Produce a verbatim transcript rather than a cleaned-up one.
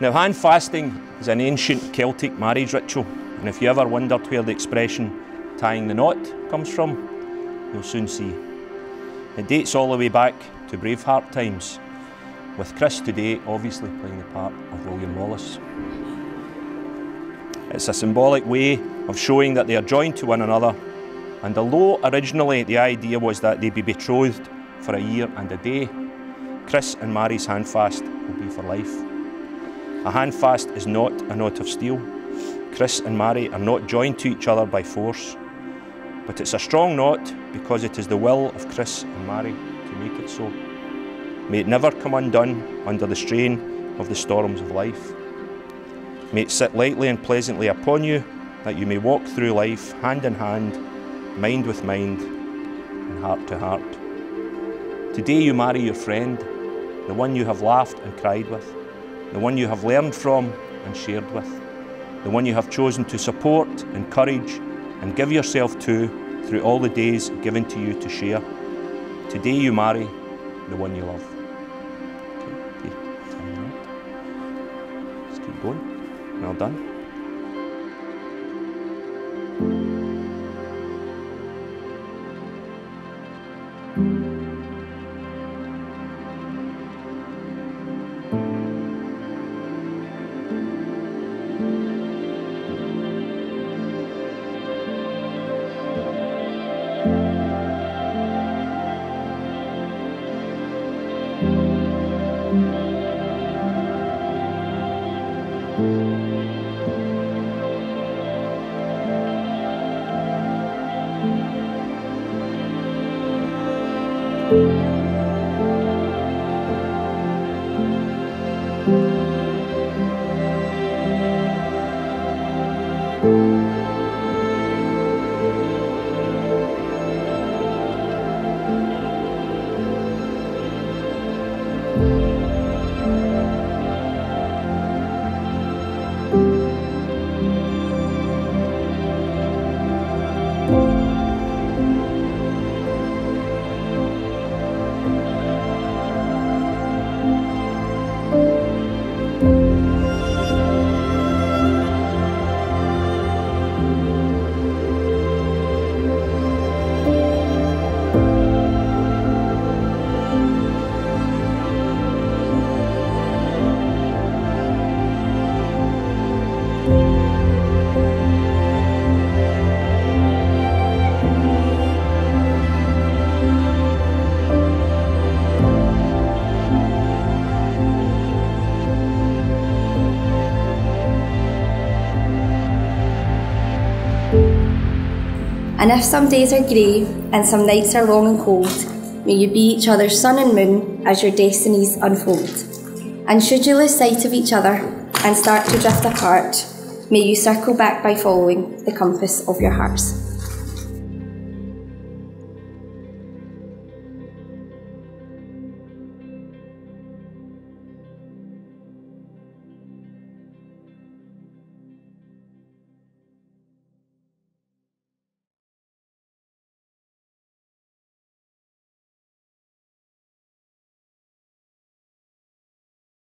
Now, hand fasting is an ancient Celtic marriage ritual, and if you ever wondered where the expression tying the knot comes from, you'll soon see. It dates all the way back to Braveheart times, with Chris today obviously playing the part of William Wallace. It's a symbolic way of showing that they are joined to one another, and although originally the idea was that they'd be betrothed for a year and a day, Chris and Mhairi's handfast will be for life. A handfast is not a knot of steel. Chris and Mhairi are not joined to each other by force, but it's a strong knot because it is the will of Chris and Mhairi to make it so. May it never come undone under the strain of the storms of life. May it sit lightly and pleasantly upon you, that you may walk through life hand in hand, mind with mind, and heart to heart. Today you marry your friend, the one you have laughed and cried with, the one you have learned from and shared with, the one you have chosen to support, encourage, and give yourself to through all the days given to you to share. Today you marry the one you love. Okay, let's keep going. Well done. And if some days are grey and some nights are long and cold, may you be each other's sun and moon as your destinies unfold. And should you lose sight of each other and start to drift apart, may you circle back by following the compass of your hearts.